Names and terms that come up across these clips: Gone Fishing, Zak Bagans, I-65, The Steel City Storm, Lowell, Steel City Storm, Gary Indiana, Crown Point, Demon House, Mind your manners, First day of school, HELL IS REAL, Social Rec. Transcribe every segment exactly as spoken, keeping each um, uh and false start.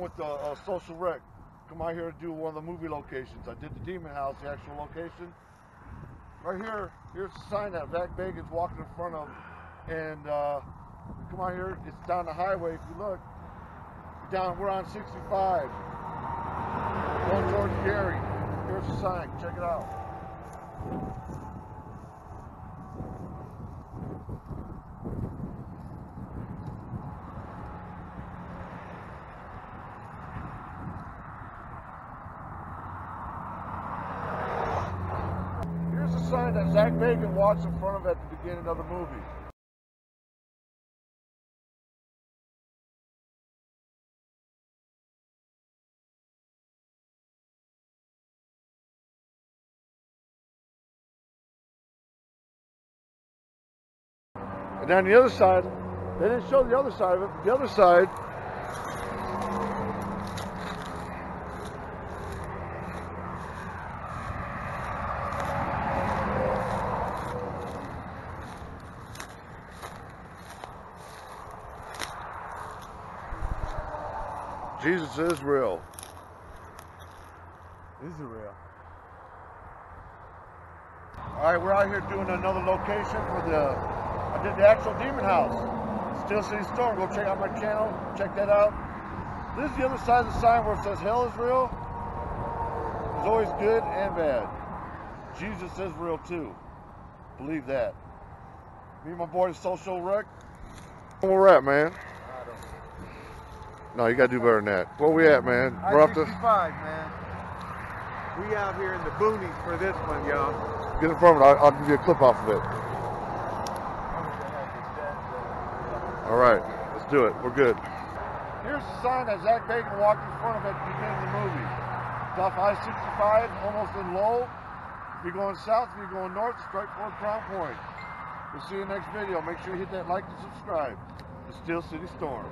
along with the uh, Social Rec, come out here to do one of the movie locations. I did the Demon House, the actual location. Right here, here's the sign that Zak Bagans walking in front of. And uh, come out here, it's down the highway if you look. Down, we're on sixty-five. Going towards Gary. Here's the sign, check it out. Here's the sign that Zak Bagans walks in front of at the beginning of the movie. And then the other side, they didn't show the other side of it, but the other side, Jesus is real. Israel. All right, we're out here doing another location for the. I did the actual Demon House, Steel City Storm. Go check out my channel, check that out. This is the other side of the sign where it says Hell is real. It's always good and bad. Jesus is real too. Believe that. Me and my boy, Social Rec. Where we're at, man? I don't know. No, you gotta do better than that. Where we at, man? We're up to I sixty-five, man. We out here in the boonies for this one, y'all. Get in front of it. I'll, I'll give you a clip off of it. All right, let's do it. We're good. Here's the sign that Zak Bagans walked in front of at the beginning of the movie. It's off I sixty-five, almost in Lowell. If you're going south, if you're going north, straight toward Crown Point. We'll see you in the next video. Make sure you hit that like and subscribe. It's Steel City Storm.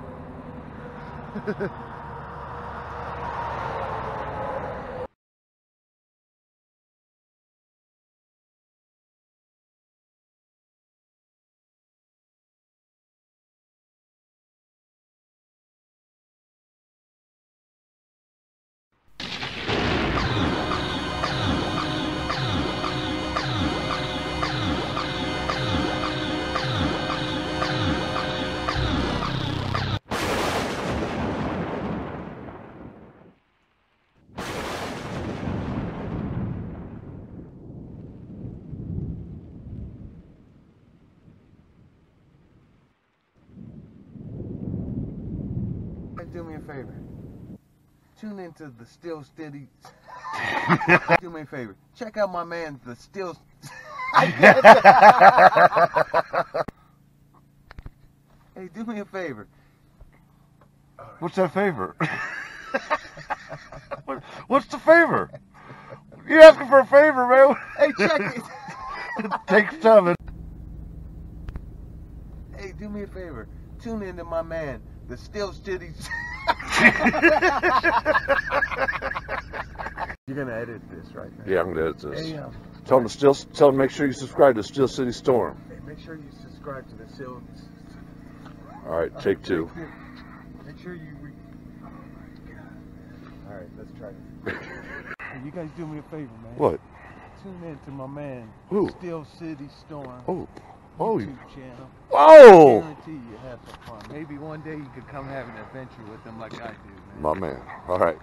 Do me a favor. Tune into the Steel City. Do me a favor. Check out my man, the Steel. Hey, do me a favor. What's that favor? what, what's the favor? You're asking for a favor, man. Hey, check it. Take seven. Hey, do me a favor. Tune into my man, the Steel City. You're gonna edit this, right? Now. Yeah, I'm gonna edit this. Hey, um, tell them to still tell them make sure you subscribe to Steel City Storm. Hey, make sure you subscribe to the Steel. All right, uh, take two. Make, make sure you. Re oh my God! All right, let's try this. Hey, you guys do me a favor, man. What? Tune in to my man, who? Steel City Storm. Oh. Oh, YouTube channel. Whoa! I guarantee you have some fun. Maybe one day you could come have an adventure with them like I do, man. My man. All right.